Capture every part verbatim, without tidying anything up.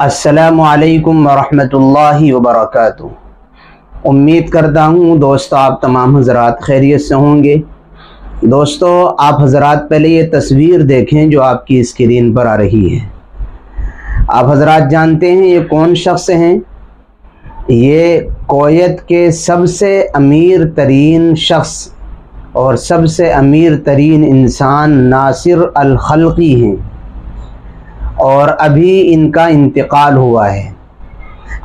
अस्सलामु अलैकुम वरहमतुल्लाहि वबरकातुहू। उम्मीद करता हूँ दोस्तों आप तमाम हज़रात खैरियत से होंगे। दोस्तों आप हज़रात पहले ये तस्वीर देखें जो आपकी स्क्रीन पर आ रही है। आप हज़रात जानते हैं ये कौन शख्स हैं? ये कोयत के सबसे अमीर तरीन शख्स और सबसे अमीर तरीन इंसान नासिर अल खल्की हैं और अभी इनका इंतकाल हुआ है।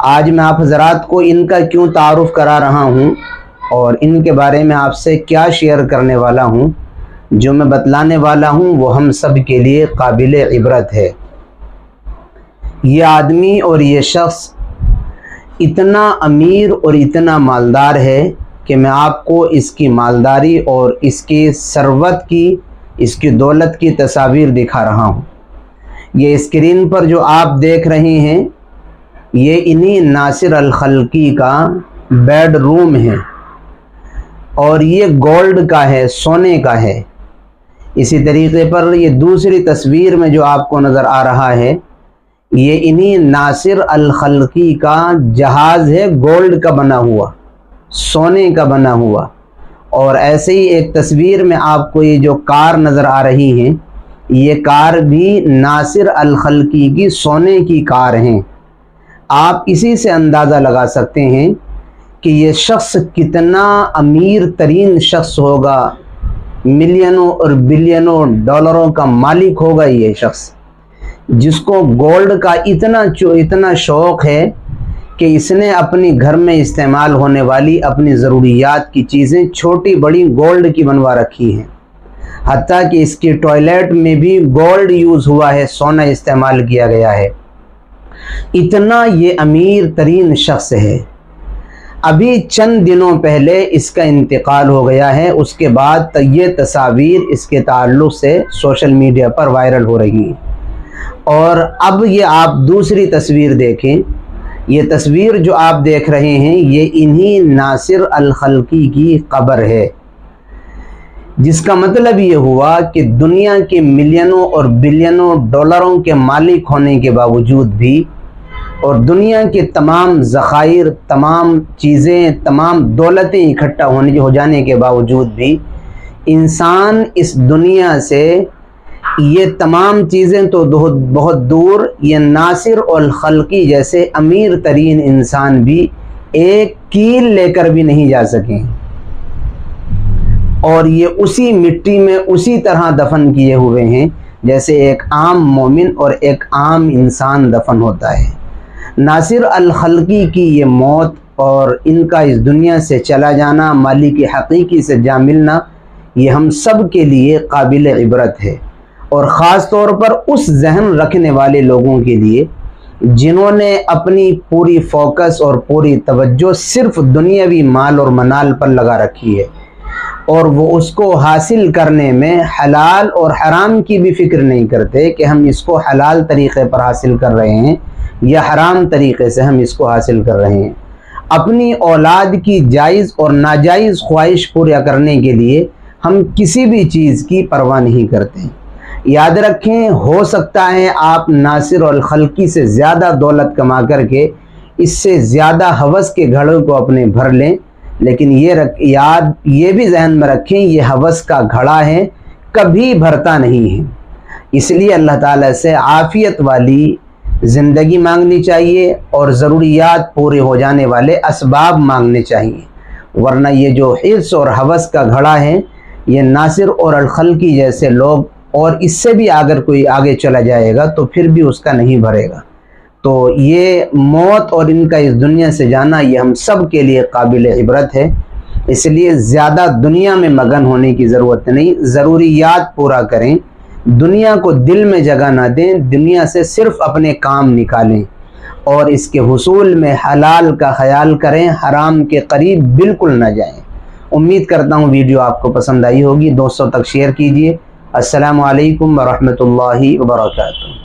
आज मैं आप हज़रात को इनका क्यों तारुफ करा रहा हूँ और इनके बारे में आपसे क्या शेयर करने वाला हूँ, जो मैं बतलाने वाला हूँ वो हम सब के लिए काबिल इबरत है। ये आदमी और ये शख्स इतना अमीर और इतना मालदार है कि मैं आपको इसकी मालदारी और इसकी सरवत की, इसकी दौलत की तस्वीर दिखा रहा हूँ। ये स्क्रीन पर जो आप देख रहे हैं ये इन्हीं नासिर अल खल्की का बेडरूम है और ये गोल्ड का है, सोने का है। इसी तरीके पर ये दूसरी तस्वीर में जो आपको नज़र आ रहा है ये इन्हीं नासिर अल खल्की का जहाज़ है, गोल्ड का बना हुआ, सोने का बना हुआ। और ऐसे ही एक तस्वीर में आपको ये जो कार नज़र आ रही है ये कार भी नासिर अल खल्की की सोने की कार हैं। आप इसी से अंदाज़ा लगा सकते हैं कि ये शख्स कितना अमीर तरीन शख्स होगा, मिलियनों और बिलियनों डॉलरों का मालिक होगा ये शख्स, जिसको गोल्ड का इतना इतना शौक़ है कि इसने अपने घर में इस्तेमाल होने वाली अपनी ज़रूरियात की चीज़ें छोटी बड़ी गोल्ड की बनवा रखी हैं। हत्ता कि इसकी टॉयलेट में भी गोल्ड यूज़ हुआ है, सोना इस्तेमाल किया गया है। इतना ये अमीर तरीन शख्स है। अभी चंद दिनों पहले इसका इंतकाल हो गया है, उसके बाद ये तस्वीर इसके ताल्लुक़ से सोशल मीडिया पर वायरल हो रही है। और अब ये आप दूसरी तस्वीर देखें, ये तस्वीर जो आप देख रहे हैं ये इन्हीं नासिर अल खल्की की कब्र है, जिसका मतलब ये हुआ कि दुनिया के मिलियनों और बिलियनों डॉलरों के मालिक होने के बावजूद भी और दुनिया के तमाम ज़खायर, तमाम चीज़ें, तमाम दौलतें इकट्ठा होने हो जाने के बावजूद भी इंसान इस दुनिया से ये तमाम चीज़ें तो बहुत दूर, ये नासिर अल खल्की जैसे अमीर तरीन इंसान भी एक कील लेकर भी नहीं जा सकें और ये उसी मिट्टी में उसी तरह दफन किए हुए हैं जैसे एक आम मोमिन और एक आम इंसान दफन होता है। नासिर अल खल्की की ये मौत और इनका इस दुनिया से चला जाना, मालिक हकीकी से जा मिलना, ये हम सब के लिए काबिल इबरत है और ख़ास तौर पर उस जहन रखने वाले लोगों के लिए जिन्होंने अपनी पूरी फोकस और पूरी तवज्जो सिर्फ़ दुनियावी माल और मनाल पर लगा रखी है और वो उसको हासिल करने में हलाल और हराम की भी फ़िक्र नहीं करते कि हम इसको हलाल तरीक़े पर हासिल कर रहे हैं या हराम तरीक़े से हम इसको हासिल कर रहे हैं। अपनी औलाद की जायज़ और नाजायज़ ख्वाहिश पूरा करने के लिए हम किसी भी चीज़ की परवाह नहीं करते। याद रखें, हो सकता है आप नासिर अल खल्की से ज़्यादा दौलत कमा करके इससे ज़्यादा हवस के घड़ों को अपने भर लें, लेकिन ये रख याद ये भी जहन में रखें ये हवस का घड़ा है, कभी भरता नहीं है। इसलिए अल्लाह ताला से आफ़ियत वाली ज़िंदगी मांगनी चाहिए और ज़रूरियात पूरे हो जाने वाले असबाब मांगने चाहिए, वरना ये जो हिर्स और हवस का घड़ा है ये नासिर और अल खल्की जैसे लोग और इससे भी अगर कोई आगे चला जाएगा तो फिर भी उसका नहीं भरेगा। तो ये मौत और इनका इस दुनिया से जाना ये हम सब के लिए काबिल इबरत है। इसलिए ज़्यादा दुनिया में मगन होने की ज़रूरत नहीं, ज़रूरियात पूरा करें, दुनिया को दिल में जगह ना दें, दुनिया से सिर्फ अपने काम निकालें और इसके हुसूल में हलाल का ख्याल करें, हराम के करीब बिल्कुल ना जाएं। उम्मीद करता हूँ वीडियो आपको पसंद आई होगी, दोस्तों तक शेयर कीजिए। अस्सलामु अलैकुम वरहमतुल्लाहि वबरकातुहू।